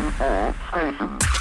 All stations.